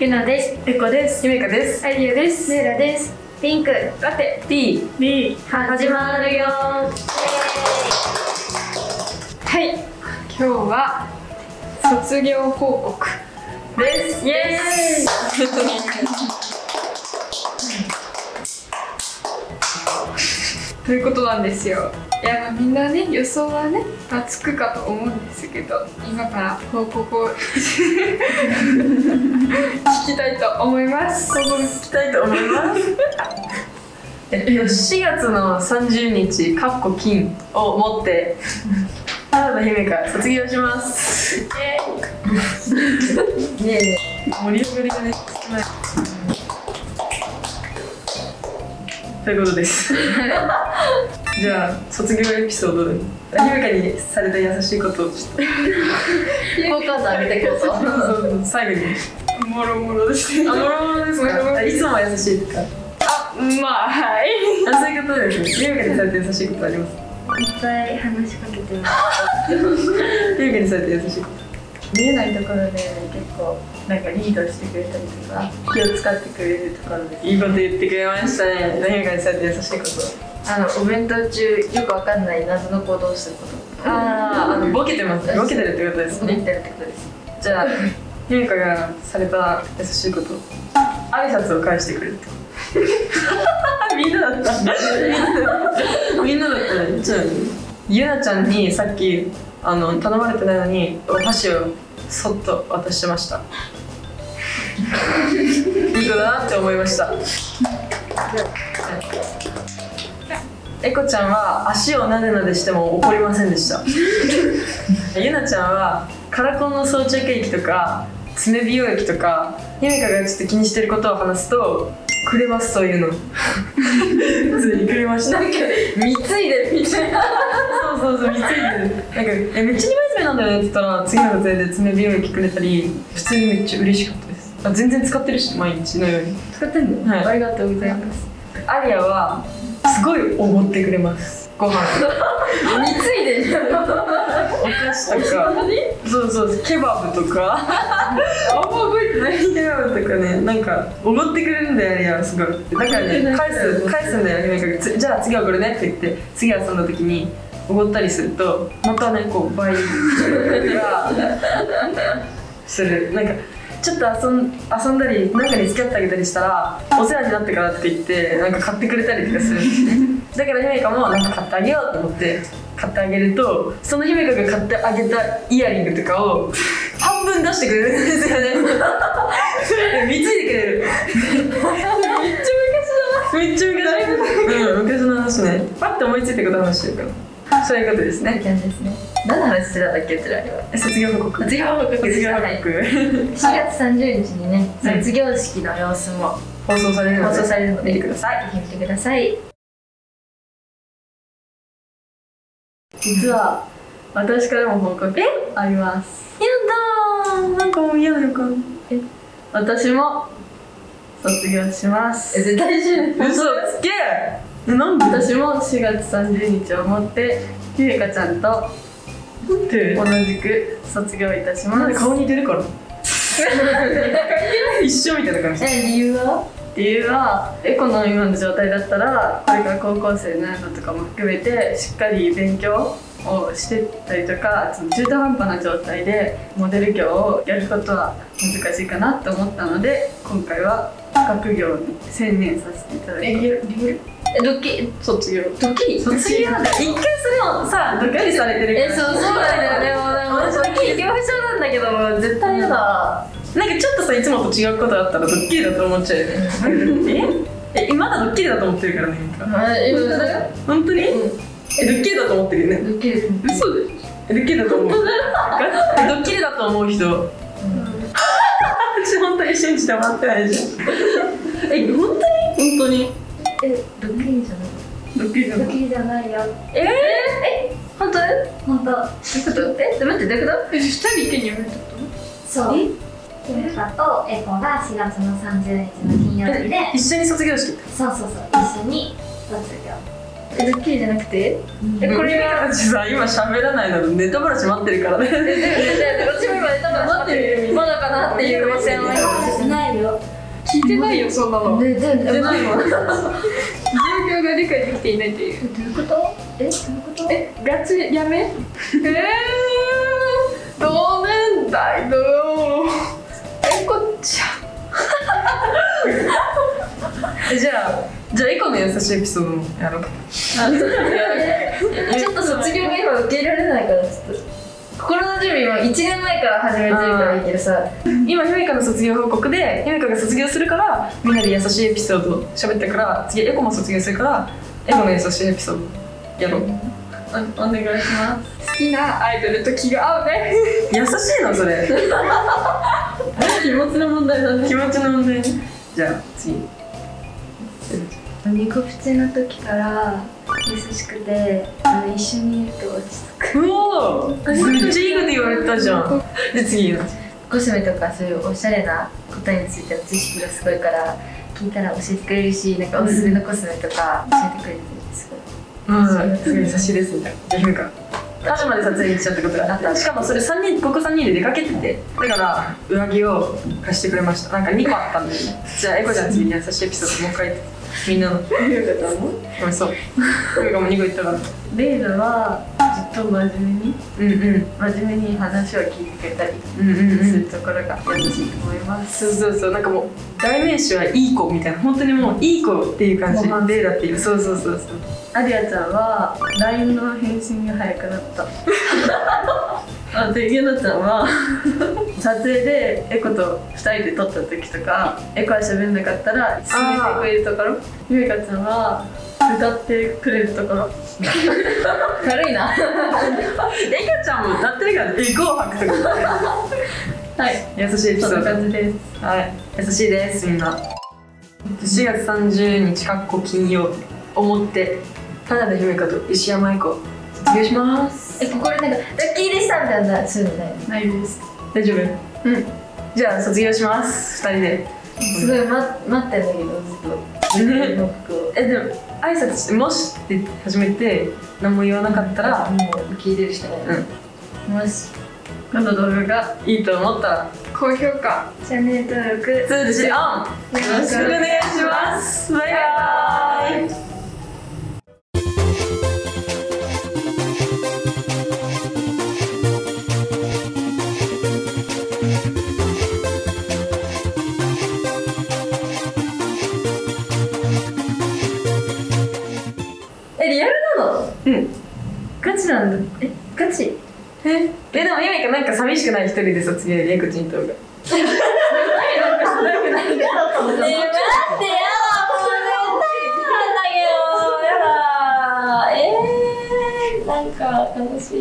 ゆなです。えこです。ゆめかです。アイリアです。ヌーラです。ピンク、ラテ、B、始まるよ。はい、今日は卒業報告です。イエーイ。ということなんですよ。いや、みんなね、予想はね、つくかと思うんですけど、今から報告を聞きたいと思います。報告聞きたいと思います。4月の30日かっこ金を持って原田姫から卒業します。イエーイ。盛り上がりがね、少ない。ということです。じゃあ卒業エピソードでゆめかにされた優しいことをちょっと好感度上げたこと、そう最後にもろもろですね。もろもろですね。いつも優しいですか？あ、まあはい、そういうことですね。ゆめかにされた優しいことあります？いっぱい話しかけてます。ゆめかにされた優しいこと、見えないところで結構なんかリードしてくれたりとか気を使ってくれるところです。いいこと言ってくれましたね。ゆめかにされた優しいこと、お弁当中よくわかんない謎の行動をすること。ああ、ボケてますね。ボケてるってことですね。ボケてるってことです。じゃあゆめかがされた優しいこと。挨拶を返してくれるってこと。みんなだった。みんなだったね。じゃあゆなちゃんにさっき頼まれてないのにお箸をそっと渡してました。いい子だなって思いました。えこちゃんは足をなでなでしても怒りませんでした。ゆなちゃんはカラコンの装着液とか爪美容液とかゆめかがちょっと気にしてることを話すとくれますというの。普通にくれました。なんか貢いでみたいな。そうそうそう、貢いでなんかめっちゃ二枚爪なんだよねって言ったら次の撮影で爪美容液くれたり、普通にめっちゃ嬉しかったです。あ、全然使ってるし、毎日のように使ってんの。はい、ありがとうございます。アリアはすごいおごってくれます。ご飯。貢いでる。お菓子とか。そうそう、ケバブとか。あんま覚えてない。ケバブとかね、なんかおごってくれるんだよ、あれはすごい。だからね、返すんだよ、なんかじゃあ次はこれねって言って、次遊んだ時におごったりすると、またねこう倍とかする。なんか。ちょっと遊んだり何かに付き合ってあげたりしたらお世話になってからって言ってなんか買ってくれたりとかするんですね。だからゆめかもなんか買ってあげようと思って買ってあげると、そのゆめかが買ってあげたイヤリングとかを半分出してくれるんですよね。見ついてくれる。めっちゃ昔だな。うん、昔の話ね。パッと思いついたこと話してるから、そういうことですね。何の話してたんだっけ、うちらには。卒業報告。卒業報告。4月30日にね、卒業式の様子も放送されるので見てください。見てください。実は私からも報告あります。やだー、なんかもう嫌な予感。私も卒業します。絶対しない。嘘つけ。なんで？私も4月30日をもってゆめかちゃんと同じく卒業いたします。顔似てるから。一緒みたいな感じ。理由は？理由はエコの今の状態だったら、これから高校生になるのとかも含めてしっかり勉強をしてたりとか、中途半端な状態でモデル業をやることは難しいかなと思ったので、今回は学業に専念させていただきます。ドッキリ卒業。ドッキリ卒業だ。一回それもさ、ドッキリされてる。そうなんだよね。私ドッキリ恐怖症なんだけど、絶対やだ。なんかちょっとさ、いつもと違うことあったらドッキリだと思っちゃうよね。まだドッキリだと思ってるからね。本当だよ。本当に？ドッキリだと思ってるよね。ドッキリ。嘘でしょ。ドッキリだと思う。ドッキリだと思う人。私本当に信じてもらってないじゃん。本当に？本当に。ドッキリじゃない。ドッキリじゃない。ドッキリじゃないよ。本当？本当。どういうこと？待って、どういうこと？二人一軒にやめるってこと？そう。ゆめかとえこが4月の30日の金曜日で一緒に卒業式。そうそうそう。一緒に卒業。ドッキリじゃなくて？これがうちさ、今喋らないのでネタバラシ待ってるからね。こっちも今ネタバラシ待ってる。まだかなっていう目線をしないで。てないよ、そんなの。全然ないわ。状況が理解できていないっていう。どういうこと？え、どういうこと？え、ガチやめ？同年代だよ。え、こっちゃじゃあ以降の優しいエピソードやろう。ちょっと卒業が今受け入れられないから、ちょっと心の準備も1年前から始めてるからいいけどさ、今ひめかの卒業報告でひめかが卒業するからみんなで優しいエピソード喋ったから、次エコも卒業するからエコの優しいエピソードやろう。お願いします。好きなアイドルと気が合うね。優しいのそれ。気持ちの問題だね。気持ちの問題。じゃあ次、ニコプチの時から優しくて、一緒にいると落ち着く。うおー、めっちゃいいこと言われたじゃん。で次はコスメとかそういうおしゃれなことについての知識がすごいから、聞いたら教えてくれるし、なんかおすすめのコスメとか教えてくれるってすごい。すごい優しいですみたいな。じゃあひめか朝まで撮影に行っちゃったことがあった。しかもそれ3人、ここ3人で出かけてて、だから上着を貸してくれました。なんか2個あったんで。じゃあエコちゃん次に優しいエピソードもう一回みんなの。ゆうかちゃんもごめん、そうゆうかも2個言ったから。レイラはずっと真面目に話を聞いてくれたりするところが優しいと思います。そうそうそう、なんかもう代名詞はいい子みたいな、本当にもういい子っていう感じ。レイラっていう。そうそうそうそう。アリアちゃんは LINE の返信が早くなった。あとゆなちゃんは撮影でエコと2人で撮った時とか、エコは喋んなかったら進めてくれるところ、ゆいかちゃんは歌ってくれるところ。軽いな。エカちゃんも歌ってるから紅白とか。はい、優しいエピソード。そんな感じです。はい、優しいですみんな。4月30日かっこ金曜をもって田辺姫香と石山エコ卒業します。え、ここでなんかラッキーでしたみたいなそういうのない？ないです。大丈夫？うん。じゃあ卒業します。2人で。すごい待ってんだけどずっと。でも挨拶して「もし」って始めて何も言わなかったらもう受け入れるしかない。もしこの動画がいいと思ったら高評価、チャンネル登録、通知オン、よろしくお願いします。バイバーイ。え、ガチ？え、でもゆいかなんか寂しくない、一人で卒業でエコちんとが。なんか楽しい。